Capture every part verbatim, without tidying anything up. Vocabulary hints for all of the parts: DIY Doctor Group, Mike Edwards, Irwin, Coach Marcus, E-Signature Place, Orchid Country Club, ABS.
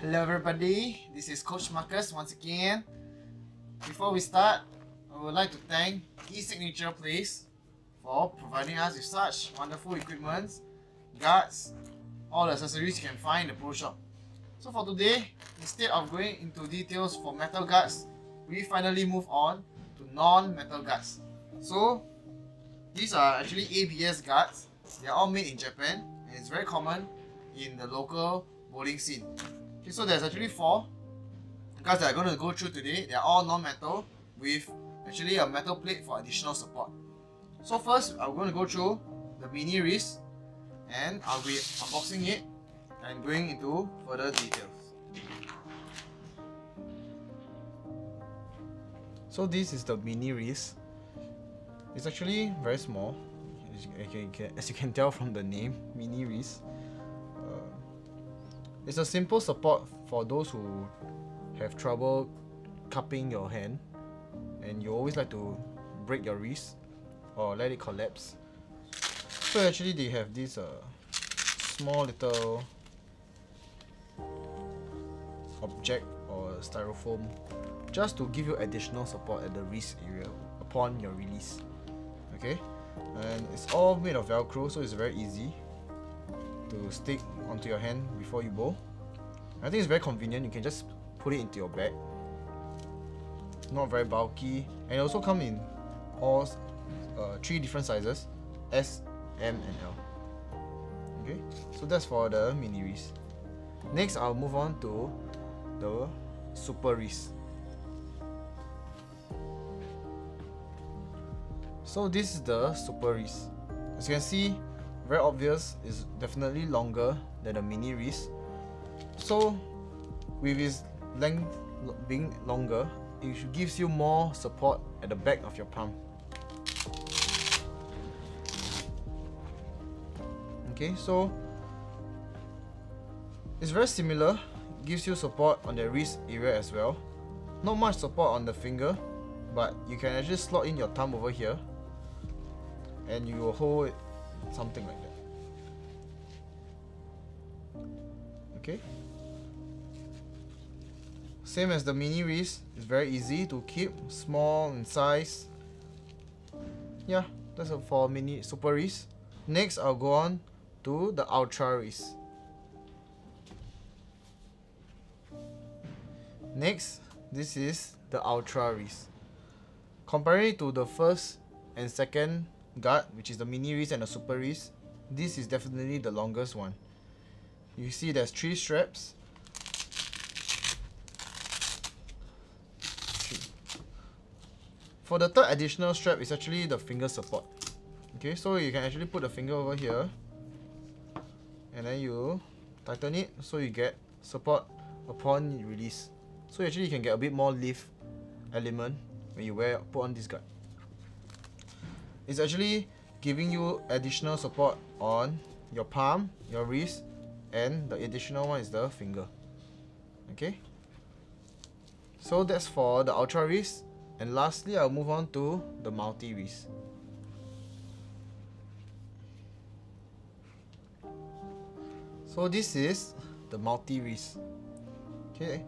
Hello everybody, this is Coach Marcus once again. Before we start, I would like to thank E-Signature Place for providing us with such wonderful equipment, guards, all the accessories you can find in the pro shop. So for today, instead of going into details for metal guards, we finally move on to non-metal guards. So these are actually A B S guards. They are all made in Japan and it's very common in the local bowling scene. Okay, so there's actually four guards that I'm going to go through today. They are all non-metal with actually a metal plate for additional support. So first, I'm going to go through the mini wrist and I'll be unboxing it and going into further details. So this is the mini wrist. It's actually very small, as you can tell from the name, mini wrist. Uh, it's a simple support for those who have trouble cupping your hand and you always like to break your wrist or let it collapse. So actually they have this uh, small little object or styrofoam just to give you additional support at the wrist area upon your release. Okay, and it's all made of Velcro, so it's very easy to stick onto your hand before you bowl. I think it's very convenient. You can just put it into your bag. Not very bulky, and it also comes in all uh, three different sizes: S, M, and L. Okay, so that's for the mini wrist. Next, I'll move on to the super wrist. So this is the super wrist. As you can see, very obvious, it's definitely longer than the mini wrist. So with its length being longer, it gives you more support at the back of your palm. Okay, so it's very similar. It gives you support on the wrist area as well. Not much support on the finger, but you can actually slot in your thumb over here and you will hold it something like that. Okay, same as the mini wrist, it's very easy to keep, small in size. Yeah, that's all for mini super wrist. Next, I'll go on to the ultra wrist. Next, this is the ultra wrist. Comparing it to the first and second guard, which is the mini wrist and the super wrist, this is definitely the longest one. You see there's three straps. For the third additional strap is actually the finger support. Okay, so you can actually put the finger over here and then you tighten it so you get support upon release. So actually you can get a bit more lift element when you wear put on this guard. It's actually giving you additional support on your palm, your wrist, and the additional one is the finger. Okay, so that's for the ultra wrist. And lastly, I'll move on to the multi wrist. So this is the multi wrist. Okay,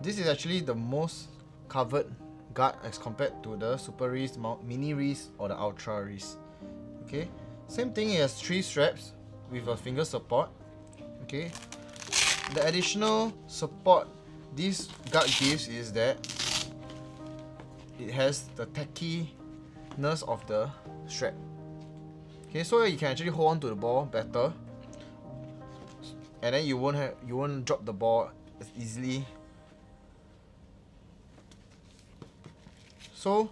this is actually the most covered guard as compared to the super wrist, mini wrist, or the ultra wrist. Okay, same thing. It has three straps with a finger support. Okay, the additional support this guard gives is that it has the tackiness of the strap. Okay, so you can actually hold on to the ball better, and then you won't have you won't drop the ball as easily. So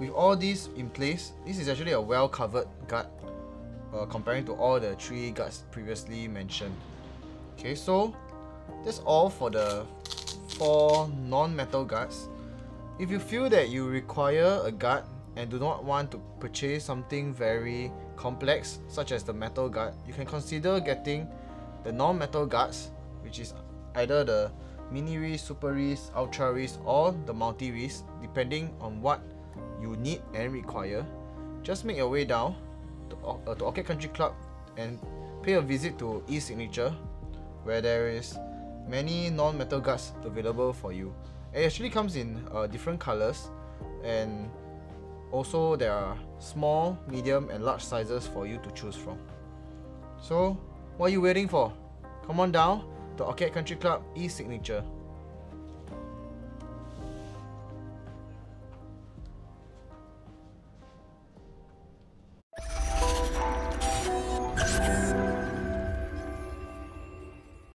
with all these in place, this is actually a well covered guard uh, comparing to all the three guards previously mentioned. Okay, so that's all for the four non-metal guards. If you feel that you require a guard and do not want to purchase something very complex such as the metal guard, you can consider getting the non-metal guards, which is either the mini wrist, super wrist, ultra wrist, or the multi wrist, depending on what you need and require. Just make your way down to, uh, to Orchid Country Club and pay a visit to E-Signature, where there is many non-metal guards available for you. It actually comes in uh, different colors, and also there are small, medium and large sizes for you to choose from. So what are you waiting for? Come on down to Orchid Country Club E-Signature.